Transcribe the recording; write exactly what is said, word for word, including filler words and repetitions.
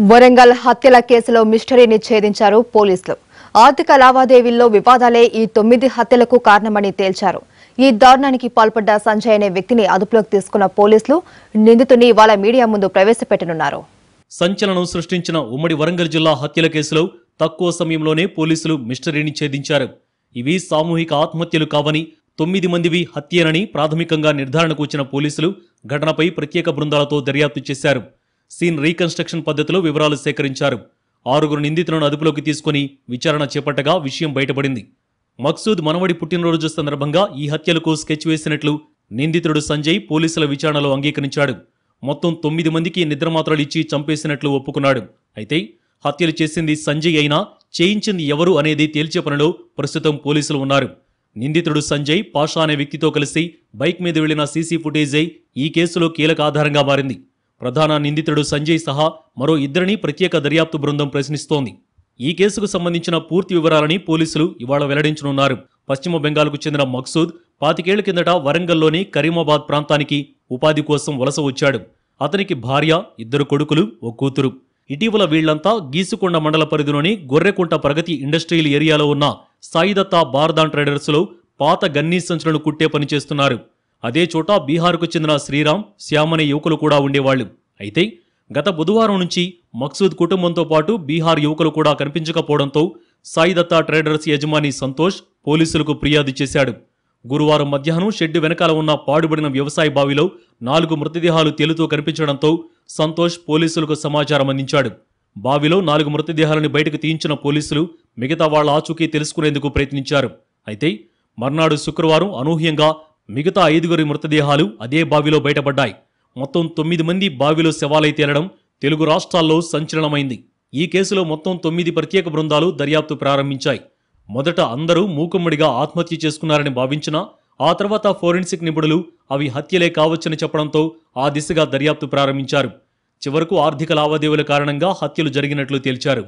Warangal Hatyala Kesilo Mysteryni Chedincharu Polisulu Arthika Lavadevillo Vivadale ee nine Hatyalaku Karanamani Telcharu Ee Darunaniki Palpadda Sanjay ane Vyaktini Adupulok Teeskunna Polisulu Nindituni Ivala Media Mundu Pravesa Pettanunnaru Sanchalanam Srushtinchina Ummadi Warangal Jilla Hatyala Kesilo Takkuva Samayamlone Polisulu Mysteryni Chedincharu Ivi Samuhika Atmahatyalu Kavani తొమ్మిది మందివి హత్యనని ప్రాథమికంగా నిర్ధారణకు వచ్చిన పోలీసులు ఘటనపై ప్రత్యేక బృందాలతో దర్యాప్తు చేశారు. Scene reconstruction పద్ధతిలో వివరాలు సేకరించారు. ఆరుగురు నిందితులను అదుపులోకి తీసుకొని విచారణ చేపట్టగా విషయం బయటపడింది. మక్సూద్ మనవడి పుట్టినరోజు సందర్భంగా ఈ హత్యలకు స్కెచ్ వేసినట్లు నిందితుడు సంజయ్ పోలీసుల విచారణలో అంగీకరించాడు. మొత్తం తొమ్మిది మందికి నిద్రమాత్రలు ఇచ్చి చంపేసినట్లు ఒప్పుకున్నాడు. అయితే హత్యలు చేసింది సంజయ్ అయినా చేయించింది ఎవరు అనేది తేల్చే పనిలో ప్రస్తుతం పోలీసులు ఉన్నారు. నిందితుడు సంజయ్ పాషా అనే వ్యక్తితో కలిసి బైక్ మీద వెళ్లిన సీసీ ఫుటేజే ఈ కేసులో కీలక ఆధారంగా మారింది. ప్రధాన నిందితుడు సంజయ్ సహా మరో ఇద్దరిని ప్రత్యేక దర్యాప్తు బృందం ప్రశ్నిస్తోంది. ఈ కేసుకు సంబంధించిన పూర్తి వివరాలని పోలీసులు ఇవాళ వెల్లడించనున్నారు. పశ్చిమ బెంగాల్కు చెందిన మక్సూద్ పాతికేళ్ల కిందట వరంగల్లోని కరీమాబాద్ ప్రాంతానికి ఉపాధి కోసం వలస వచ్చాడు. అతనికి భార్య, ఇద్దరు కొడుకులు, ఓ కూతురు. ఇటీవల వీళ్లంతా గీసుకొండ మండల పరిధిలోని గొర్రెకుంట ప్రగతి ఇండస్ట్రియల్ ఏరియాలో ఉన్న సాయిదత్తా బార్దాన్ ట్రేడర్స్లో పాత గన్నీ సంచులను కుట్టే పనిచేస్తున్నారు. అదే చోట బీహార్కు చెందిన శ్రీరామ్, శ్యామ్ అనే యువకులు కూడా ఉండేవాళ్లు. అయితే గత బుధవారం నుంచి మక్సూద్ కుటుంబంతో పాటు బీహార్ యువకులు కూడా కనిపించకపోవడంతో సాయిదత్తా ట్రేడర్స్ యజమాని సంతోష్ పోలీసులకు ఫిర్యాదు చేశాడు. గురువారం మధ్యాహ్నం షెడ్డు వెనకాల ఉన్న పాడుబడిన వ్యవసాయ బావిలో నాలుగు మృతదేహాలు తేలుతూ కనిపించడంతో సంతోష్ పోలీసులకు సమాచారం అందించాడు. బావిలో నాలుగు మృతదేహాలను బయటకు తీయించిన పోలీసులు మిగతా వాళ్ల ఆచూకీ తెలుసుకునేందుకు ప్రయత్నించారు. అయితే మర్నాడు శుక్రవారం అనూహ్యంగా మిగతా ఐదుగురి మృతదేహాలు అదే బావిలో బయటపడ్డాయి. మొత్తం తొమ్మిది మంది బావిలో శవాలై తేలడం తెలుగు రాష్ట్రాల్లో సంచలనమైంది. ఈ కేసులో మొత్తం తొమ్మిది ప్రత్యేక బృందాలు దర్యాప్తు ప్రారంభించాయి. మొదట అందరూ మూకుమ్మడిగా ఆత్మహత్య చేసుకున్నారని భావించినా ఆ తర్వాత ఫోరెన్సిక్ నిపుణులు అవి హత్యలే కావచ్చని చెప్పడంతో ఆ దిశగా దర్యాప్తు ప్రారంభించారు. చివరకు ఆర్థిక లావాదేవీల కారణంగా హత్యలు జరిగినట్లు తేల్చారు.